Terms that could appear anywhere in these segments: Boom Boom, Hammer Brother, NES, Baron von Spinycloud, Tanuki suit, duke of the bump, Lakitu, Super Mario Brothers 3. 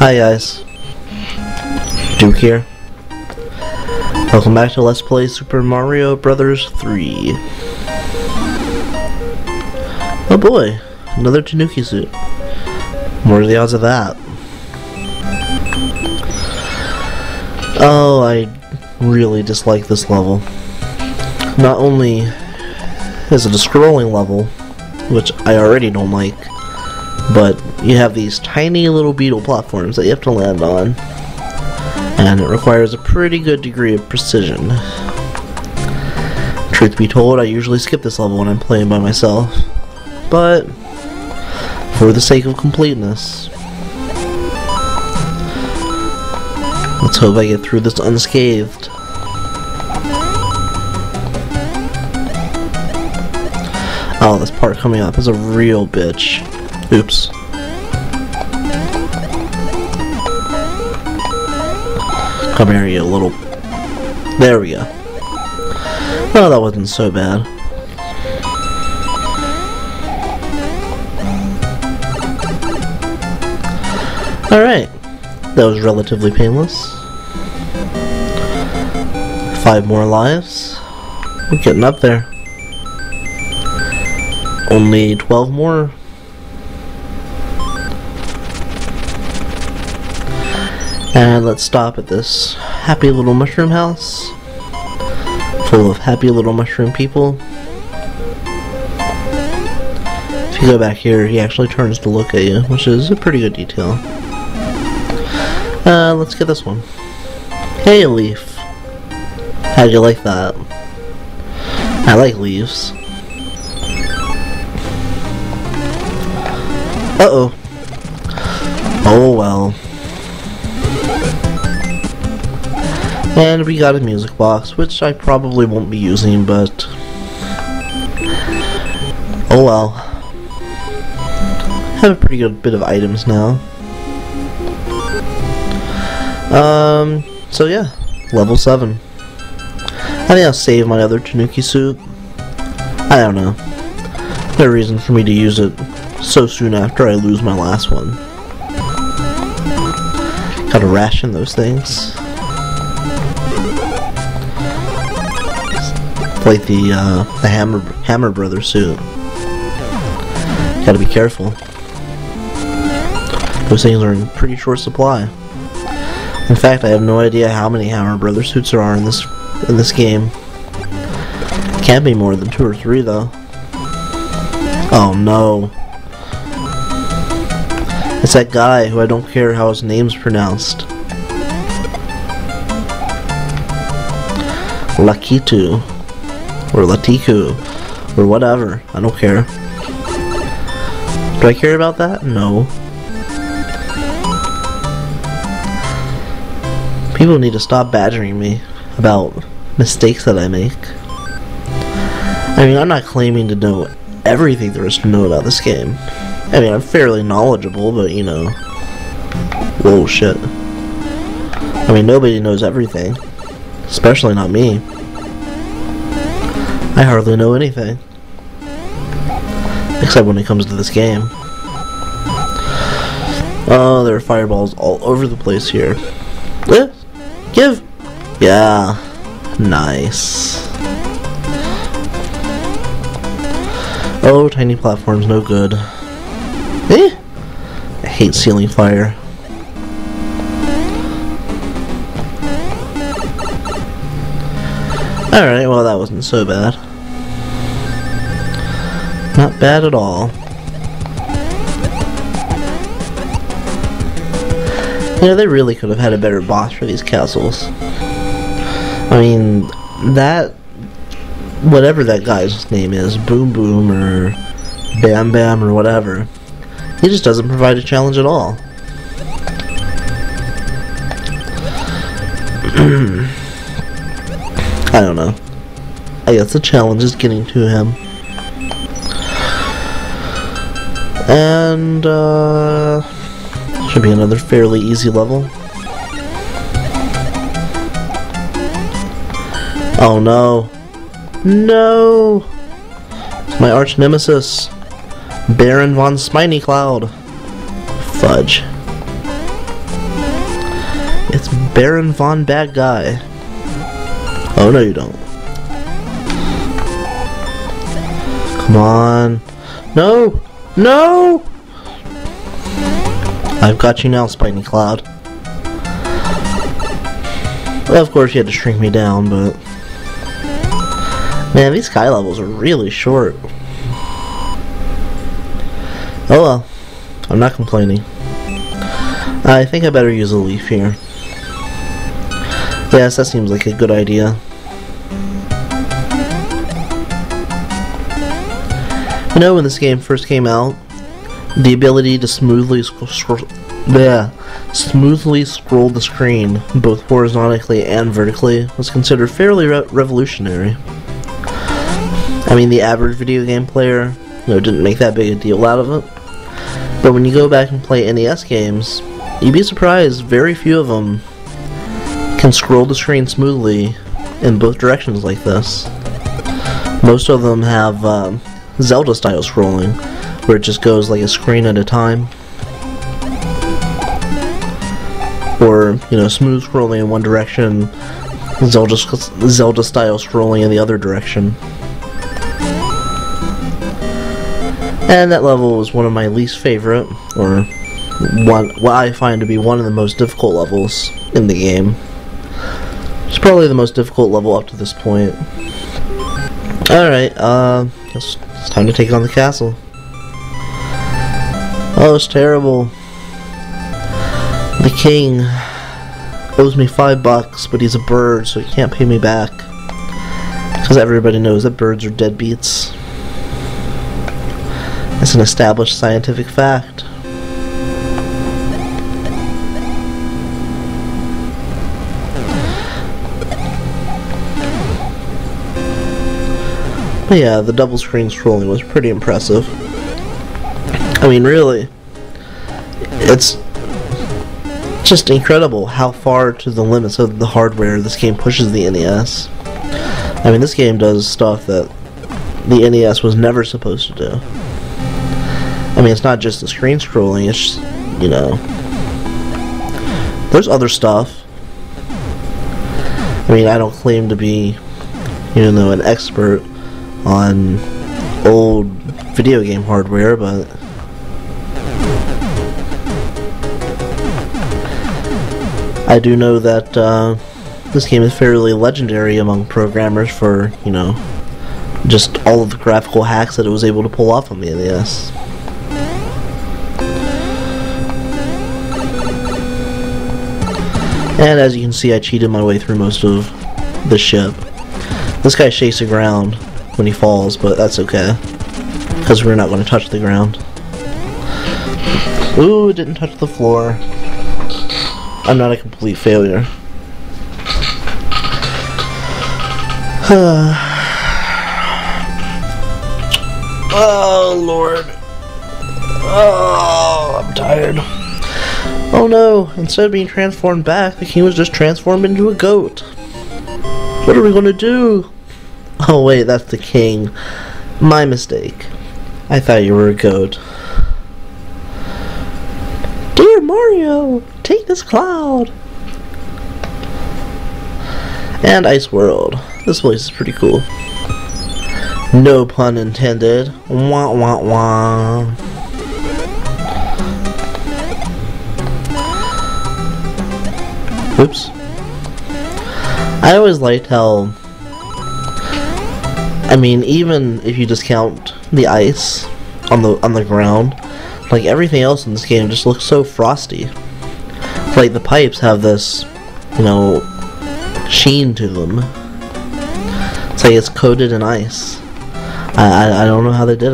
Hi guys, Duke here. Welcome back to Let's Play Super Mario Brothers 3. Oh boy, another Tanuki suit. What are the odds of that? Oh, I really dislike this level. Not only is it a scrolling level, which I already don't like, but you have these tiny little beetle platforms that you have to land on, and it requires a pretty good degree of precision. Truth be told, I usually skip this level when I'm playing by myself, but for the sake of completeness, let's hope I get through this unscathed. Oh, this part coming up is a real bitch. Oops. Come here, you little... There we go. Oh, that wasn't so bad. Alright. That was relatively painless. 5 more lives. We're getting up there. Only 12 more. And let's stop at this happy little mushroom house, full of happy little mushroom people. If you go back here, he actually turns to look at you, which is a pretty good detail. Let's get this one. Hey, leaf. How'd you like that? I like leaves. Uh-oh. Oh, well. And we got a music box, which I probably won't be using, but... oh well. Have a pretty good bit of items now. So yeah. Level 7. I think I'll save my other Tanuki suit. I don't know. No reason for me to use it so soon after I lose my last one. Gotta ration those things. Like the Hammer Brother suit. Gotta be careful. Those things are in pretty short supply. In fact, I have no idea how many Hammer Brother suits there are in this game. Can't be more than 2 or 3 though. Oh no. It's that guy who I don't care how his name's pronounced. Lakitu. Or Lakitu. Or whatever. I don't care. Do I care about that? No. People need to stop badgering me about mistakes that I make. I mean, I'm not claiming to know everything there is to know about this game. I mean, I'm fairly knowledgeable, but you know. Whoa, shit. I mean, nobody knows everything. Especially not me. I hardly know anything. Except when it comes to this game. Oh, there are fireballs all over the place here. Eh, give! Yeah. Nice. Oh, tiny platforms, no good. Eh? I hate ceiling fire. Alright, well that wasn't so bad. Not bad at all. You know, they really could have had a better boss for these castles. I mean, that... whatever that guy's name is, Boom Boom or Bam Bam or whatever, he just doesn't provide a challenge at all. I don't know. I guess the challenge is getting to him. And, should be another fairly easy level. Oh no. No! It's my arch nemesis. Baron von Spinycloud. Fudge. It's Baron von Bad Guy. Oh no, you don't. Come on. No! No! I've got you now, Spinycloud. Well, of course you had to shrink me down, but... Man, these sky levels are really short. Oh well. I'm not complaining. I think I better use a leaf here. Yes, that seems like a good idea. You know, when this game first came out, the ability to smoothly scroll the screen, both horizontally and vertically, was considered fairly revolutionary. I mean, the average video game player, you know, didn't make that big a deal out of it. But when you go back and play NES games, you'd be surprised very few of them can scroll the screen smoothly in both directions like this. Most of them have Zelda-style scrolling, where it just goes like a screen at a time. Or, you know, smooth scrolling in one direction, Zelda-style scrolling in the other direction. And that level was one of my least favorite, or what I find to be one of the most difficult levels in the game. It's probably the most difficult level up to this point. Alright, it's time to take on the castle. Oh, it's terrible. The king owes me $5, but he's a bird, so he can't pay me back. Because everybody knows that birds are deadbeats. It's an established scientific fact. But yeah, the double screen scrolling was pretty impressive. I mean, really, it's just incredible how far to the limits of the hardware this game pushes the NES. I mean, this game does stuff that the NES was never supposed to do. I mean, it's not just the screen scrolling, it's just, you know, there's other stuff. I mean, I don't claim to be, you know, an expert on old video game hardware, but I do know that this game is fairly legendary among programmers for, you know, just all of the graphical hacks that it was able to pull off on the NES. And as you can see, I cheated my way through most of the ship. This guy shakes the ground when he falls, but that's okay, because we're not going to touch the ground. Ooh, it didn't touch the floor. I'm not a complete failure. Oh, Lord. Oh, I'm tired. Oh no, instead of being transformed back, the king was just transformed into a goat. What are we gonna do? Oh wait, that's the king. My mistake. I thought you were a goat. Dear Mario, take this cloud! And Ice World. This place is pretty cool. No pun intended. Wah wah wah. Oops. I always liked how, I mean, even if you discount the ice on the ground, like, everything else in this game just looks so frosty. Like, the pipes have this, you know, sheen to them. It's like it's coated in ice. I don't know how they did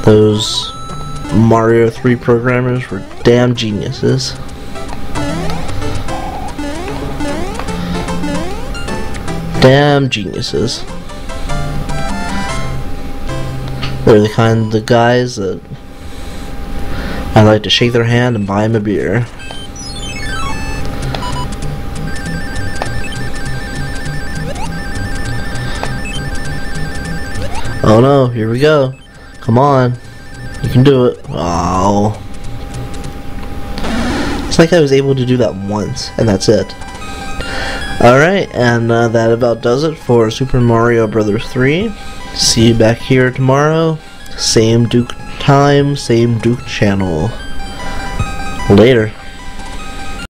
it. Those Mario 3 programmers were damn geniuses. Damn geniuses. They're the kind of guys that I like to shake their hand and buy them a beer. Oh no, here we go. Come on. You can do it. Oh. It's like I was able to do that once, and that's it. Alright, and that about does it for Super Mario Brothers 3. See you back here tomorrow. Same Duke time, same Duke channel. Later.